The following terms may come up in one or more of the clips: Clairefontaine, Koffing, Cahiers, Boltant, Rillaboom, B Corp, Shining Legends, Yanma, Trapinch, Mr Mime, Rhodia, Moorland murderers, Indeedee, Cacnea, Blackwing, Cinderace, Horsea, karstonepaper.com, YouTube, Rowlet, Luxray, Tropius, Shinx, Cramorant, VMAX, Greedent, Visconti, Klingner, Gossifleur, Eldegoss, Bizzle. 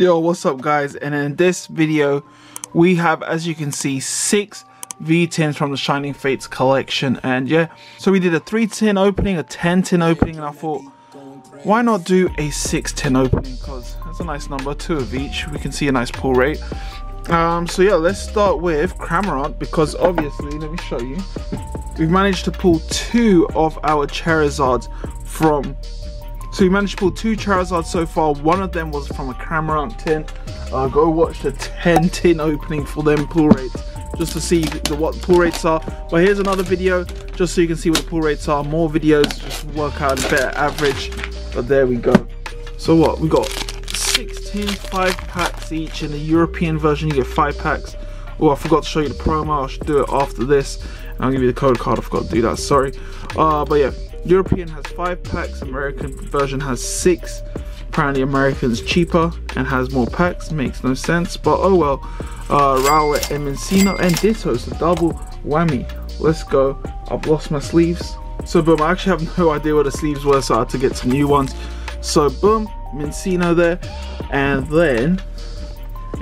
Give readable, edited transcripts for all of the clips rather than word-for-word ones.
Yo, what's up guys, and in this video we have, as you can see, 6 V-tins from the Shining Fates collection. And yeah, so we did a 3-tin opening, a 10-tin opening, and I thought, why not do a 6-tin opening, because that's a nice number, 2 of each. We can see a nice pull rate. So yeah, let's start with Cramorant, because obviously, let me show you, we've managed to pull 2 of our Charizards from... So we managed to pull 2 Charizards so far. One of them was from a Cramorant tin. Go watch the 10 tin opening for them pull rates, just to see what the pull rates are. But here's another video, just so you can see what the pull rates are. More videos, just work out a better average. But there we go. So what, we got 16, 5 packs each. In the European version, you get 5 packs. Oh, I forgot to show you the promo. I should do it after this. And I'll give you the code card. I forgot to do that, sorry. But yeah. European has 5 packs, American version has 6. Apparently American's cheaper and has more packs, makes no sense, but oh well. Rowlet and Mincino and Ditto, so double whammy. Let's go. I've lost my sleeves. So boom, I actually have no idea what the sleeves were, so I had to get some new ones. So boom, Mincino there, and then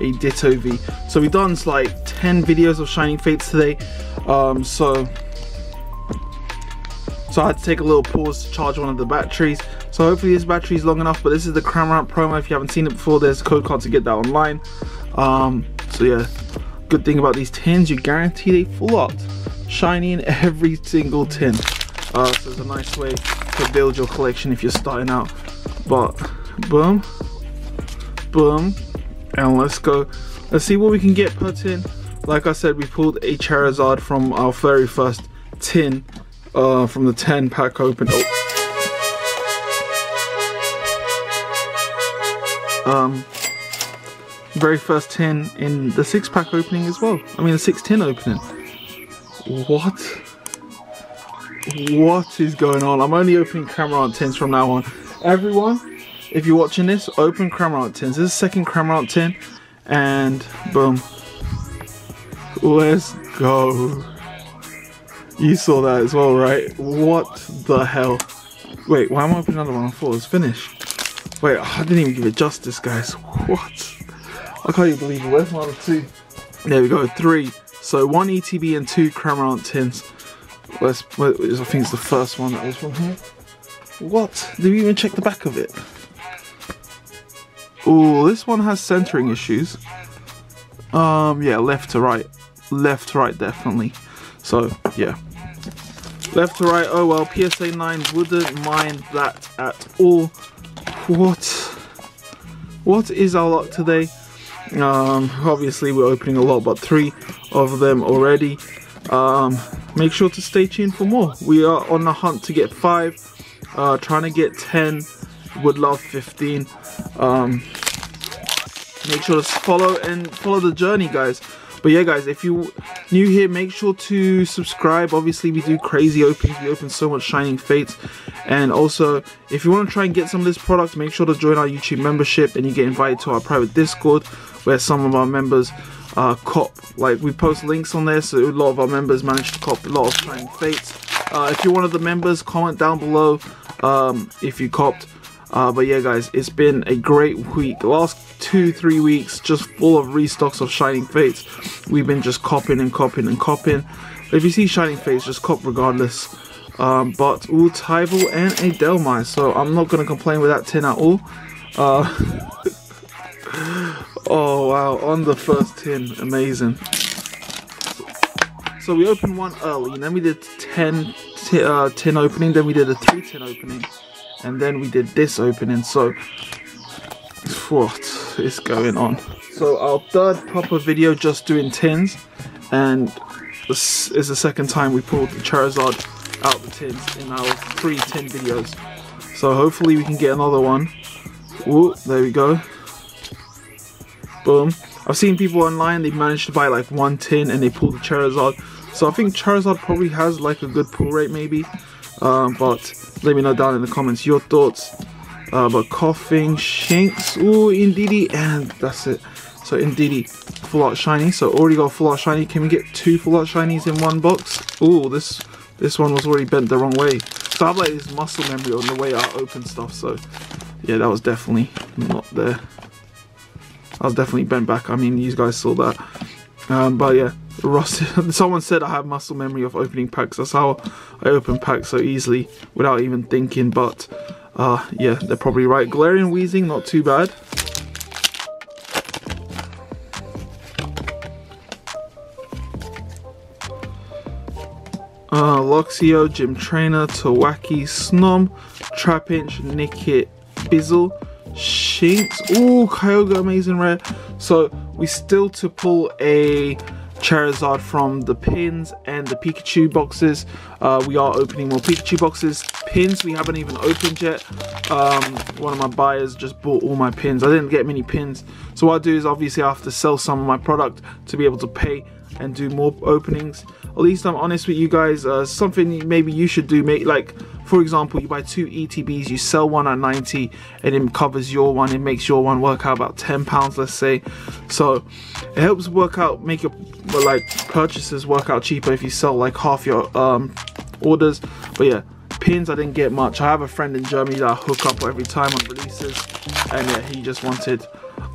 a Ditto V. So we've done like 10 videos of Shining Fates today. So I had to take a little pause to charge one of the batteries. So hopefully this battery is long enough, but this is the Cramorant promo. If you haven't seen it before, there's a code card to get that online. So yeah, good thing about these tins, you guarantee they full out. Shiny in every single tin. So it's a nice way to build your collection if you're starting out. But boom, boom, and let's go. Let's see what we can get per tin. Like I said, we pulled a Charizard from our very first tin. From the 10 pack open. Very first tin in the 6 pack opening as well. I mean the 6 tin opening. What is going on? I'm only opening Cramorant tins from now on. Everyone, if you're watching this, open Cramorant tins. This is the second Cramorant tin, and boom. Let's go. You saw that as well, right? What the hell? Wait, why am I opening another one? I thought it was finished. Wait, I didn't even give it justice, guys. What? I can't even believe it. Where's my other 2? There we go, 3. So 1 ETB and 2 Cramorant tins. I think it's the first one that was from here. What? Did we even check the back of it? Oh, this one has centering issues. Yeah, left to right. Left to right, definitely. So, yeah. Left to right, oh well, PSA 9 wouldn't mind that at all. What is our luck today? Obviously we're opening a lot, but 3 of them already. Make sure to stay tuned for more. We are on the hunt to get 5, trying to get 10, would love 15. Make sure to follow the journey, guys. But yeah guys, if you're new here, make sure to subscribe. Obviously we do crazy openings, we open so much Shining Fates. And also, if you want to try and get some of this product, make sure to join our YouTube membership and you get invited to our private Discord where some of our members cop. Like, we post links on there, so a lot of our members manage to cop a lot of Shining Fates. If you're one of the members, comment down below if you copped. But yeah guys, it's been a great week. The last 2-3 weeks just full of restocks of Shining Fates. We've been just copping and copping and copping. If you see Shining Fates, just cop regardless. But all Tyvel and a Delmai, so I'm not going to complain with that tin at all. Oh wow, on the first tin, amazing. So we opened one early, and then we did 10 tin opening, then we did a 3 tin opening. And then we did this opening, so what is going on? So our third proper video just doing tins, and this is the second time we pulled the Charizard out the tins in our 3 tin videos. So hopefully we can get another one. Ooh, there we go. Boom. I've seen people online, they've managed to buy like 1 tin and they pulled the Charizard. So I think Charizard probably has like a good pull rate maybe. But let me know down in the comments your thoughts. But Koffing, Shinx, ooh, Indeedee, and that's it. So Indeedee, full art shiny. So already got full art shiny. Can we get 2 full art shinies in one box? Ooh, this one was already bent the wrong way. So I have like this muscle memory on the way I open stuff. So yeah, that was definitely not there. I was definitely bent back. I mean, you guys saw that. But yeah, rusted. Someone said I have muscle memory of opening packs. That's how I open packs so easily without even thinking. But yeah, they're probably right. Glaring Weezing, not too bad. Luxio, Gym Trainer, Tawaki, Snom, Trapinch, Nickit, Bizzle, Shinx. Ooh, Kyogre, amazing rare. So we still to pull a Charizard from the pins and the Pikachu boxes. We are opening more Pikachu boxes. Pins we haven't even opened yet. One of my buyers just bought all my pins. I didn't get many pins. So what I do is obviously I have to sell some of my product to be able to pay and do more openings. At least I'm honest with you guys. Something maybe you should do, mate, like for example, you buy 2 ETBs, you sell one at 90 and it covers your one, it makes your one work out about £10, let's say. So it helps work out, make your like purchases work out cheaper if you sell like half your orders. But yeah, pins I didn't get much. I have a friend in Germany that I hook up every time on releases, and yeah, he just wanted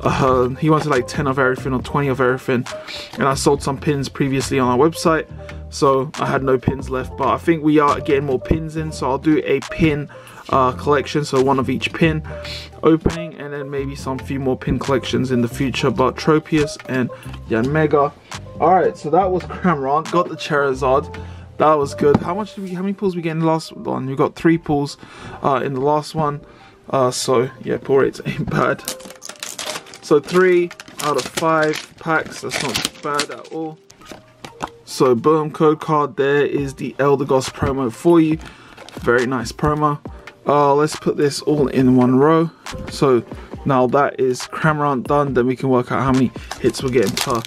like 10 of everything or 20 of everything, and I sold some pins previously on our website, so I had no pins left. But I think we are getting more pins in, so I'll do a pin collection, so one of each pin opening, and then maybe some few more pin collections in the future. But Tropius and Yanmega. All right, so that was Cramorant. Got the Charizard. That was good. How much did we? How many pulls we get in the last one? We got 3 pulls in the last one. So yeah, pull rates ain't bad. So 3 out of 5 packs. That's not bad at all. So boom, code card. There is the Eldegoss promo for you. Very nice promo. Let's put this all in one row. So now that is Cramorant done. Then we can work out how many hits we're getting per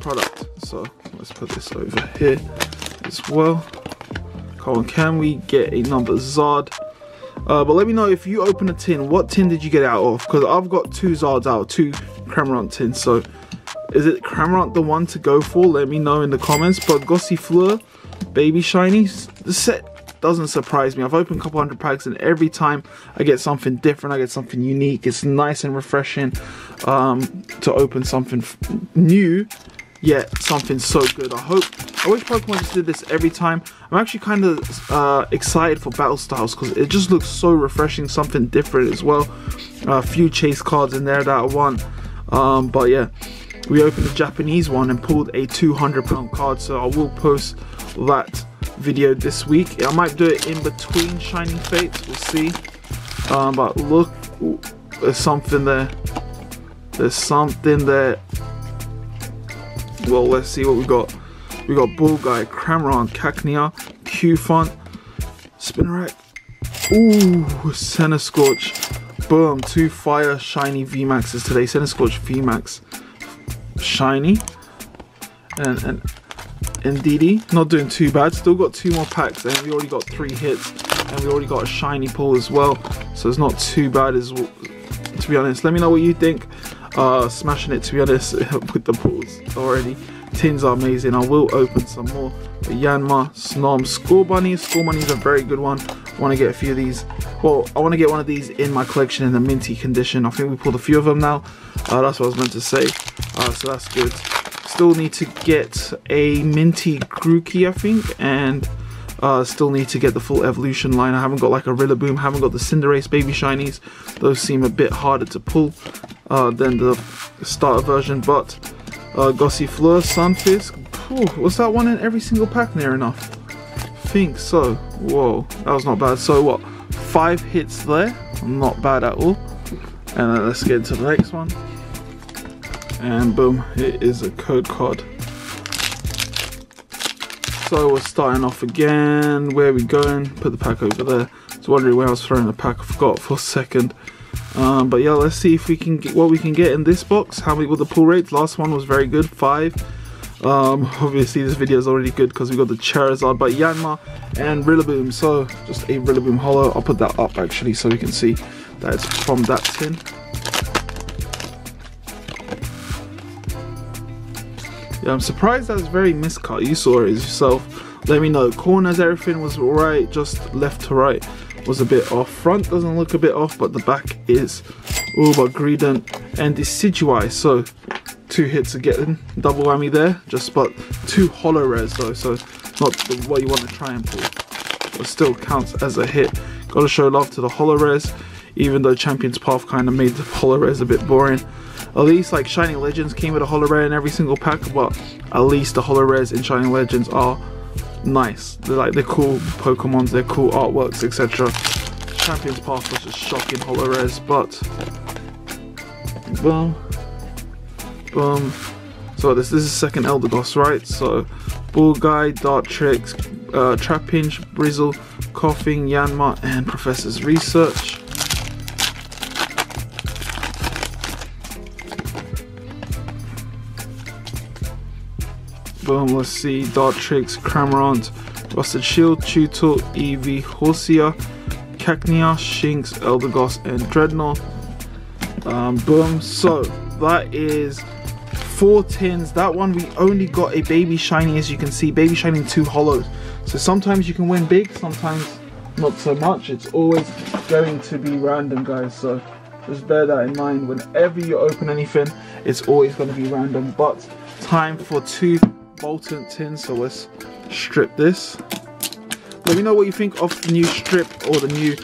product. So let's put this over here as well. Come on, can we get a number Zard? But let me know if you open a tin, what tin did you get out of? Because I've got 2 Zards out, 2 Cramorant tins. So is it Cramorant the one to go for? Let me know in the comments. But Gossifleur, Baby Shiny, the set doesn't surprise me. I've opened a couple hundred packs and every time I get something different, I get something unique. It's nice and refreshing to open something new, yet something so good. I wish Pokemon just did this every time. I'm actually kind of excited for battle styles because it just looks so refreshing, something different as well. A few chase cards in there that I want. But yeah, we opened the Japanese one and pulled a £200 card, so I will post that video this week. I might do it in between Shining Fates, we'll see. But look, ooh, there's something there. There's something there. Well, let's see what we got. We got Bull Guy, Cramorant, Cacnea, Qfont, Spinarak, ooh, Senescorch, boom, 2 Fire Shiny VMAXs today. Senescorch VMAX Shiny, and DD, not doing too bad. Still got 2 more packs, and we already got 3 hits, and we already got a Shiny pull as well, so it's not too bad as well, to be honest. Let me know what you think. Smashing it, to be honest, with the pulls already. Tins are amazing. I will open some more. Yanma, Snom, Score Bunny. Score Bunny is a very good one. I want to get a few of these. Well, I want to get one of these in my collection in the minty condition. I think we pulled a few of them now. That's what I was meant to say. So that's good. Still need to get a minty Grookey, I think, and still need to get the full evolution line. I haven't got like a Rillaboom, haven't got the Cinderace Baby Shinies. Those seem a bit harder to pull than the starter version. But Gossifleur, Sunfisk, ooh, was that one in every single pack near enough? I think so. Whoa, that was not bad. So what, 5 hits there, not bad at all. And then let's get into the next one. And boom, it is a code card. So we're starting off again. Where are we going? Put the pack over there. I was wondering where I was throwing the pack, I forgot for a second. But yeah, let's see if we can get what we can get in this box. How many were the pull rates? Last one was very good, 5. Obviously this video is already good because we got the Charizard, but Yanma and Rillaboom. So just a Rillaboom holo. I'll put that up actually so we can see that it's from that tin. Yeah, I'm surprised that's very miscut. You saw it yourself. Let me know. Corners, everything was alright, just left to right was a bit off. Front doesn't look a bit off, but the back is. Ooh, but Greedent and Decidueye, so two hits again, double whammy there, just but two holo rares though, so not what you want to try and pull, but still counts as a hit. Gotta show love to the holo rares, even though Champion's Path kind of made the holo rares a bit boring. At least like Shining Legends came with a holo rare in every single pack, but at least the holo rares in Shining Legends are nice. They're like, they're cool Pokemons, they're cool artworks, etc. Champion's Path was just shocking holo rares, but boom, boom. So this is second Eldegoss, right? So Bullguy, Dartrix, Trapinch, Bizzle, Koffing, Yanma, and Professor's Research. Boom, let's see, Dartrix, Cramorant, Rusted Shield, Chewtle, Eevee, Horsia, Cacnea, Shinx, Eldegoss, and Dreadnought. Boom, so that is 4 tins. That one we only got a baby shiny, as you can see, baby shiny 2 holos. So sometimes you can win big, sometimes not so much. It's always going to be random, guys, so just bear that in mind. Whenever you open anything, it's always going to be random. But time for 2 Boltant tins, so let's strip this. Let me know what you think of the new strip or the new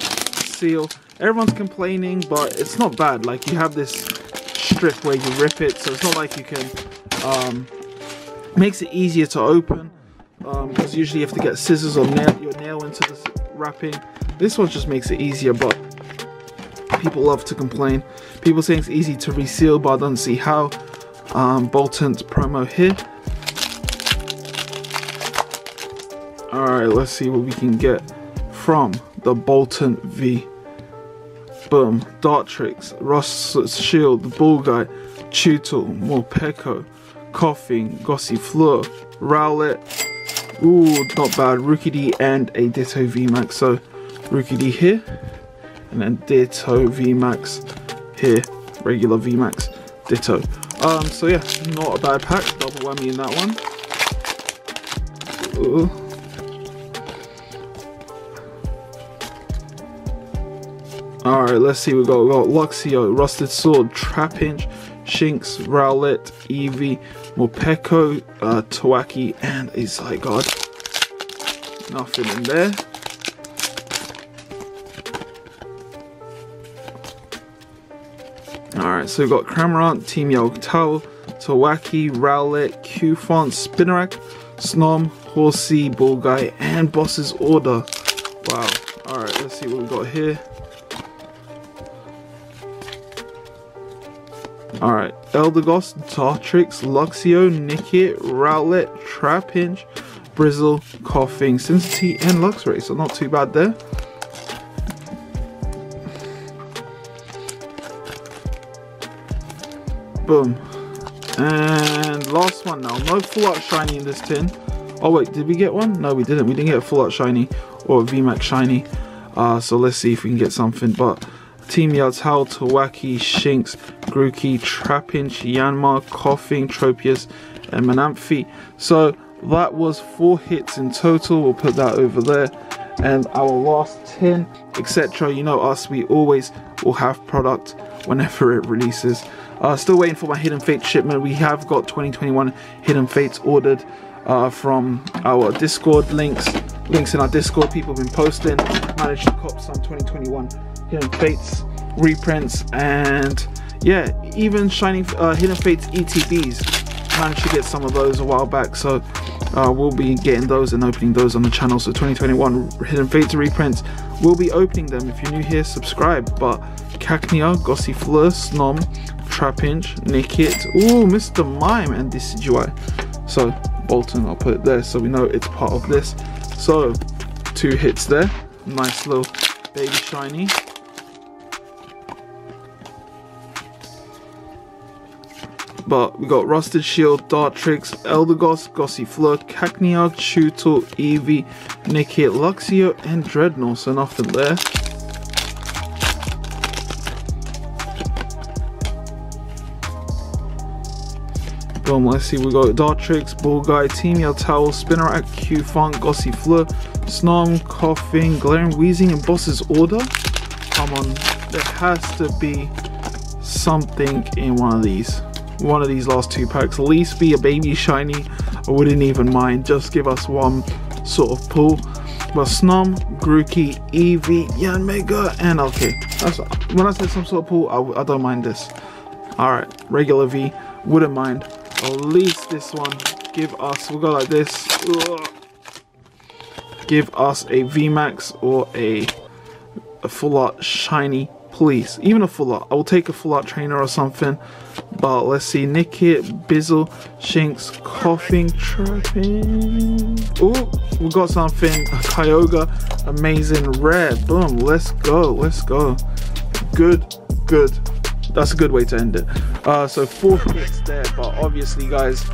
seal. Everyone's complaining, but it's not bad. Like, you have this strip where you rip it, so it's not like you can makes it easier to open, because usually you have to get scissors or nail your nail into this wrapping. This one just makes it easier, but people love to complain. People saying it's easy to reseal, but I don't see how. Boltant promo here. Alright, let's see what we can get from the Boltant V. Boom, Dartrix, Rusted Shield, Bullguy, Chewtle, Morpeko, Koffing, Gossifleur, Rowlet. Ooh, not bad, Rookidee and a Ditto VMAX. So, Rookidee here, and then Ditto VMAX here, regular VMAX, Ditto. So yeah, not a bad pack, double whammy in that one. Ooh. Alright, let's see, we've got Luxio, Rusted Sword, Trapinch, Shinx, Rowlet, Eevee, Morpeko, Tawaki, and a Zygarde. Nothing in there. Alright, so we've got Cramorant, Team Yeltao, Tawaki, Rowlet, Qfont, Spinarak, Snom, Horsea, Bullguy, and Boss's Order. Wow. Alright, let's see what we've got here. Alright, Eldegoss, Dartrix, Luxio, Nickit, Rowlet, Trapinch, Bizzle, Koffing, Cincy, and Luxray, so not too bad there. Boom. And last one now, no full art shiny in this tin. Oh wait, did we get one? No, we didn't get a full art shiny or a VMAX shiny. So let's see if we can get something, but Team Yeltao, Tawaki, Shinx, Grookey, Trapinch, Yanma, Koffing, Tropius, and Manaphy. So that was 4 hits in total. We'll put that over there. And our last tin, etc. You know us, we always will have product whenever it releases. Still waiting for my Hidden Fates shipment. We have got 2021 Hidden Fates ordered from our Discord links. Links in our Discord, people have been posting. Managed to cop some 2021 Hidden Fates reprints, and yeah, even Shining Hidden Fates ETBs, managed to get some of those a while back, so we'll be getting those and opening those on the channel. So 2021 Hidden Fates reprints, we'll be opening them. If you're new here, subscribe. But Cacnea, Gossifleur, Snom, Trapinch, Nickit, ooh, Mr. Mime, and Decidueye. So Bolton, I'll put it there so we know it's part of this. So 2 hits there, nice little baby shiny. But we got Rusted Shield, Dartrix, Eldegoss, Gossifleur, Cacnea, Chewtle, Eevee, Nickit, Luxio, and Dreadnought, so nothing there. Boom, let's see, we got Dartrix, Bullguy, Team Yeltao, Spinarak, Qfont, Gossifleur, Snom, Koffing, Glaring, Weezing, and Boss's Order. Come on, there has to be something in one of these. One of these last two packs, at least be a baby shiny. I wouldn't even mind, just give us one sort of pull. But Snom, Grookey, Eevee, Yanmega, and okay, that's when I said some sort of pull, I don't mind this. Alright, regular V, wouldn't mind. At least this one, give us, we'll go like this. Ugh. Give us a VMAX or a full art shiny, please. Even a full art, I will take a full art trainer or something. But let's see, Nickit, Bizzle, Shinx, Koffing, Trapinch. Oh, we got something. Kyogre, amazing, rare. Boom, let's go, let's go. Good, good. That's a good way to end it. So 4 hits there, but obviously, guys,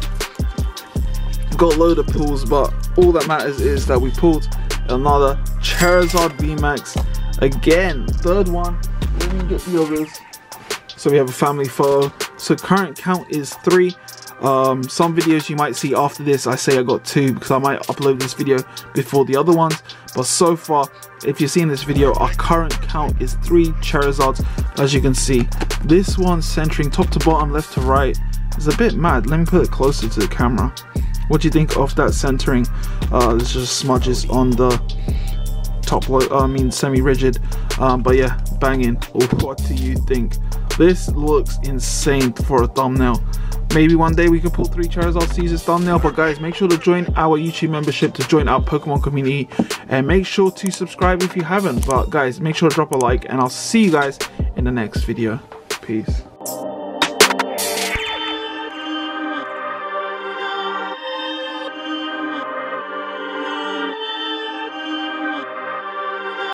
got a load of pulls, but all that matters is that we pulled another Charizard VMAX. Again, third one. Let me get the others. So we have a family photo. So current count is 3. Some videos you might see after this, I say I got 2 because I might upload this video before the other ones. But so far, if you're seeing this video, our current count is 3 Charizards, as you can see. This one centering top to bottom, left to right, is a bit mad. Let me put it closer to the camera. What do you think of that centering? There's just smudges on the top, I mean semi-rigid, but yeah, banging. What do you think? This looks insane for a thumbnail. Maybe one day we could pull 3 Charizard seasons thumbnail. But guys, make sure to join our YouTube membership to join our Pokemon community, and make sure to subscribe if you haven't. But guys, make sure to drop a like, and I'll see you guys in the next video. Peace.